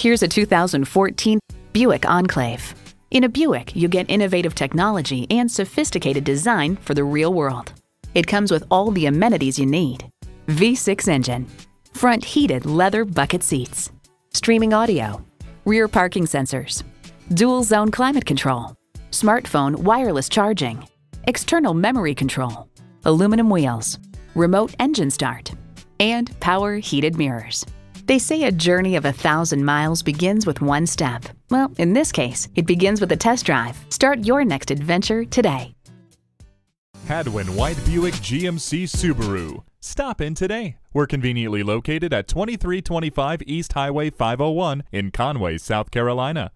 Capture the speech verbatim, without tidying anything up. Here's a two thousand fourteen Buick Enclave. In a Buick, you get innovative technology and sophisticated design for the real world. It comes with all the amenities you need. V six engine, front heated leather bucket seats, streaming audio, rear parking sensors, dual zone climate control, smartphone wireless charging, external memory control, aluminum wheels, remote engine start, and power heated mirrors. They say a journey of a thousand miles begins with one step. Well, in this case, it begins with a test drive. Start your next adventure today. Hadwin White Buick G M C Subaru. Stop in today. We're conveniently located at twenty-three twenty-five East Highway five oh one in Conway, South Carolina.